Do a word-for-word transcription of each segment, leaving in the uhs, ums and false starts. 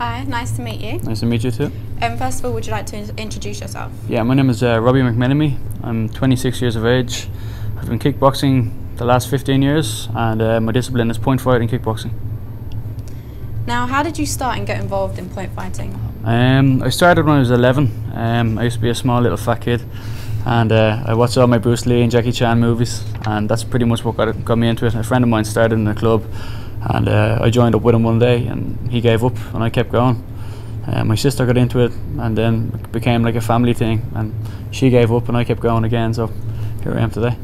Hi, nice to meet you. Nice to meet you too. Um, first of all, would you like to introduce yourself? Yeah, my name is uh, Robbie McMenamy. I'm twenty-six years of age. I've been kickboxing the last fifteen years, and uh, my discipline is point fight and kickboxing. Now, how did you start and get involved in point fighting? Um, I started when I was eleven. Um, I used to be a small little fat kid, and uh, I watched all my Bruce Lee and Jackie Chan movies, and that's pretty much what got, it, got me into it. A friend of mine started in a club, and uh, I joined up with him one day, and he gave up, and I kept going. Uh, my sister got into it, and then it became like a family thing, and she gave up, and I kept going again, so here I am today.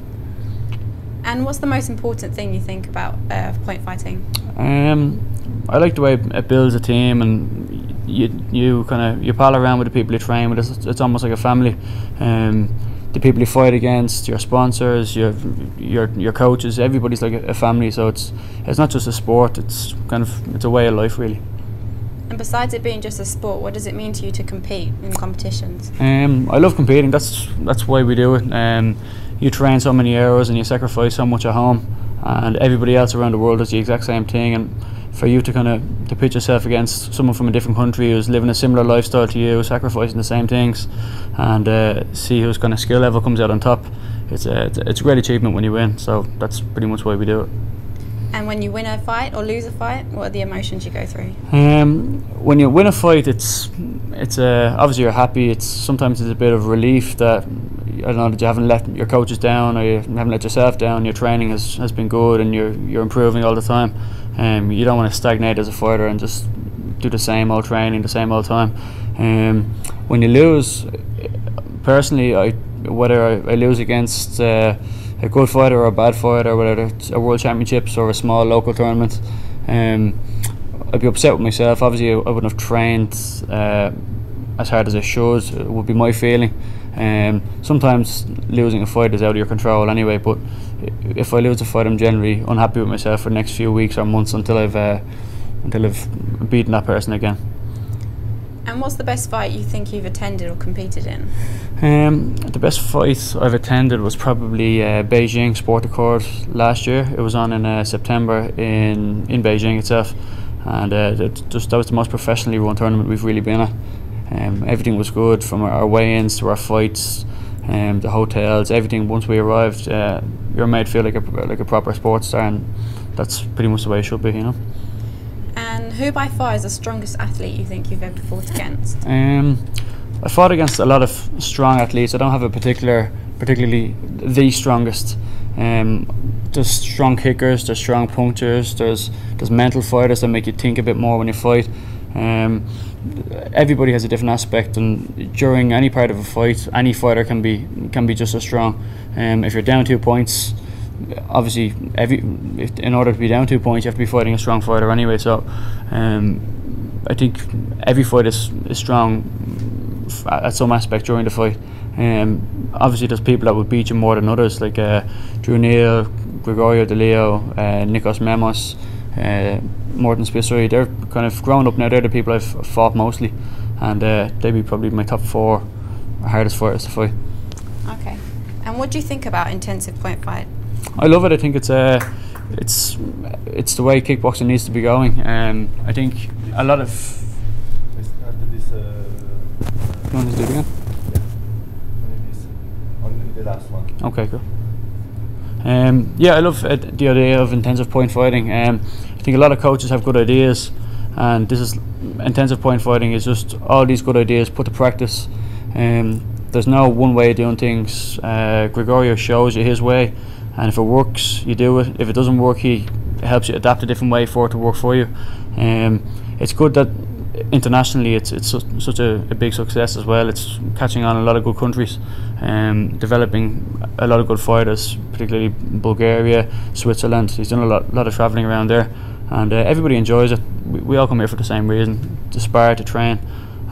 And what's the most important thing you think about uh, point fighting? Um, I like the way it builds a team, and you you kind of you pal around with the people you train with. It's, it's almost like a family. Um, the people you fight against, your sponsors, your your your coaches, everybody's like a, a family. So it's it's not just a sport. It's kind of it's a way of life, really. And besides it being just a sport, what does it mean to you to compete in competitions? Um, I love competing. That's that's why we do it. Um, you train so many hours and you sacrifice so much at home, and everybody else around the world does the exact same thing. And for you to kind of to pitch yourself against someone from a different country who's living a similar lifestyle to you, sacrificing the same things, and uh, see whose kind of skill level comes out on top, it's a it's a great achievement when you win. So that's pretty much why we do it. And when you win a fight or lose a fight, what are the emotions you go through? Um, when you win a fight, it's it's uh, obviously you're happy. It's sometimes it's a bit of relief that. I don't know that you haven't let your coaches down, or you haven't let yourself down. Your training has, has been good, and you're you're improving all the time. Um, you don't want to stagnate as a fighter and just do the same old training, the same old time. Um, when you lose, personally, I whether I, I lose against uh, a good fighter or a bad fighter, whether it's a world championships or a small local tournament, um, I'd be upset with myself. Obviously, I wouldn't have trained uh, as hard as I should. It would be my feeling. Um, sometimes losing a fight is out of your control anyway, but if I lose a fight, I'm generally unhappy with myself for the next few weeks or months until I've uh, until I've beaten that person again. And what's the best fight you think you've attended or competed in? Um, the best fight I've attended was probably uh, Beijing Sport Accord last year. It was on in uh, September in in Beijing itself, and uh, that, just, that was the most professionally run tournament we've really been at. Um, everything was good, from our, our weigh-ins to our fights, um, the hotels, everything. Once we arrived, uh, you're made feel like a like a proper sports star, and that's pretty much the way it should be, you know. And who by far is the strongest athlete you think you've ever fought against? Um, I fought against a lot of strong athletes. I don't have a particular, particularly the strongest. Um, there's strong kickers, there's strong punchers, there's there's mental fighters that make you think a bit more when you fight. Um, everybody has a different aspect, and during any part of a fight, any fighter can be can be just as strong. Um, if you're down two points, obviously, every if, in order to be down two points, you have to be fighting a strong fighter anyway. So, um, I think every fight is, is strong at some aspect during the fight. Um, obviously, there's people that would beat you more than others, like uh, Drew Neil, Gregorio DeLeo, uh, Nikos Memos. Uh, Morton Spitzer, they're kind of grown up now, they're the people I've fought mostly, and uh, they'd be probably my top four hardest fighters to fight. Okay, and what do you think about intensive point fight? I love it. I think it's uh, it's it's the way kickboxing needs to be going. Um, I think a lot of... I started this... Uh, uh, you want to do it again? Yeah, only this, only the last one. Okay, cool. Um, yeah, I love uh, the idea of intensive point fighting. Um, I think a lot of coaches have good ideas, and this is intensive point fighting is just all these good ideas put to practice. Um, there's no one way of doing things. Uh, Gregorio shows you his way, and if it works, you do it. If it doesn't work, he helps you adapt a different way for it to work for you. Um, it's good that internationally it's it's su such a, a big success as well. It's catching on a lot of good countries, um, developing a lot of good fighters, particularly Bulgaria, Switzerland. He's done a lot, lot of travelling around there, and uh, everybody enjoys it. We, we all come here for the same reason, to spar, to train,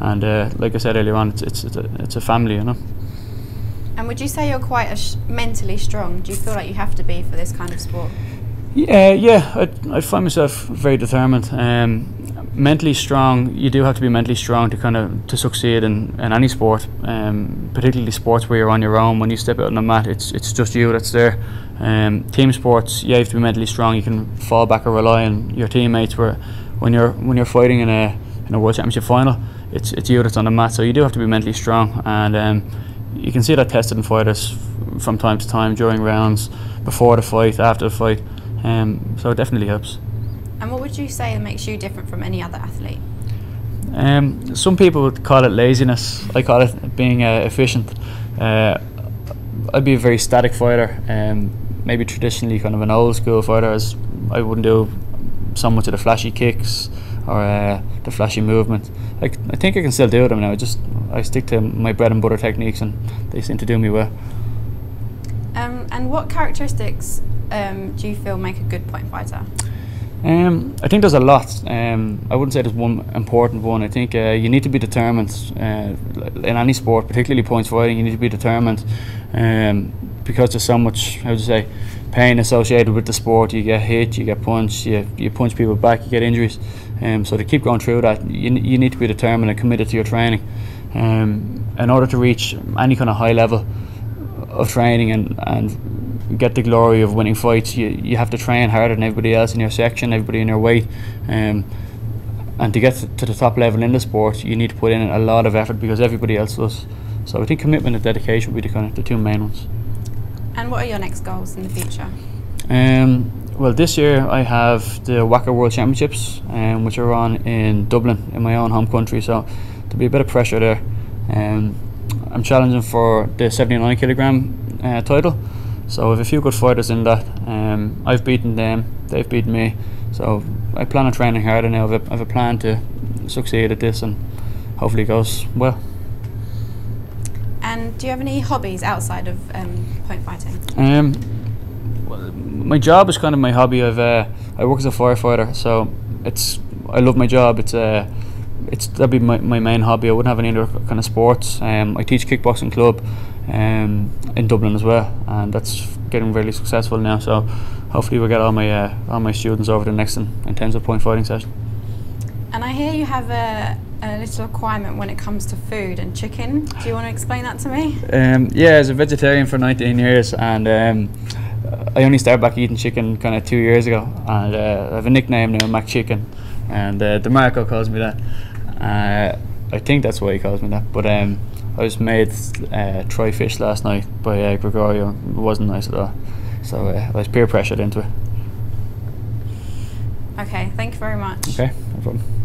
and uh, like I said earlier on, it's it's it's a, it's a family, you know. And would you say you're quite a sh mentally strong? Do you feel like you have to be for this kind of sport? Yeah, yeah, I, I find myself very determined. Um, mentally strong, you do have to be mentally strong to kind of to succeed in, in any sport, um, particularly sports where you're on your own. When you step out on the mat, it's it's just you that's there. Um, team sports, yeah, you have to be mentally strong. You can fall back or rely on your teammates. Where when you're when you're fighting in a in a World Championship final, it's it's you that's on the mat, so you do have to be mentally strong, and um, you can see that tested in fighters from time to time, during rounds, before the fight, after the fight, um, so it definitely helps. And what would you say makes you different from any other athlete? Um, some people would call it laziness, I call it being uh, efficient. Uh, I'd be a very static fighter, um, maybe traditionally kind of an old school fighter, as I wouldn't do so much of the flashy kicks or uh, the flashy movement. I, I think I can still do them now, I just I stick to my bread and butter techniques and they seem to do me well. Um, and what characteristics um, do you feel make a good point fighter? Um, I think there's a lot. Um, I wouldn't say there's one important one. I think uh, you need to be determined uh, in any sport, particularly points fighting. You need to be determined um, because there's so much, how would you say, pain associated with the sport. You get hit, you get punched, you, you punch people back, you get injuries. Um, so to keep going through that, you, you need to be determined and committed to your training. Um, in order to reach any kind of high level of training and, and get the glory of winning fights, you, you have to train harder than everybody else in your section, everybody in your weight, um, and to get to, to the top level in the sport you need to put in a lot of effort because everybody else does. So I think commitment and dedication would be the, kind of the two main ones. And what are your next goals in the future? Um, well, this year I have the WACA World Championships, um, which are on in Dublin, in my own home country, so there'll be a bit of pressure there. Um, I'm challenging for the seventy-nine kilogram uh, title. So I have a few good fighters in that. Um, I've beaten them, they've beaten me. So I plan on training harder now. I have a, I have a plan to succeed at this and hopefully it goes well. And do you have any hobbies outside of um, point fighting? Um, well, my job is kind of my hobby. I've, uh, I work as a firefighter, so it's I love my job. It's uh, it's that'd be my, my main hobby. I wouldn't have any other kind of sports. Um, I teach kickboxing club um, in Dublin as well, and that's getting really successful now. So hopefully we'll get all my uh, all my students over the next in, intensive point fighting session. And I hear you have a, a little requirement when it comes to food and chicken. Do you want to explain that to me? Um, yeah, I was a vegetarian for nineteen years, and um, I only started back eating chicken kind of two years ago. And uh, I have a nickname now, Mac Chicken, and uh, DeMarco calls me that. Uh, I think that's why he calls me that, but um, I was made uh, try fish last night by uh, Gregorio. It wasn't nice at all, so uh, I was peer pressured into it. Okay, thank you very much. Okay, no problem.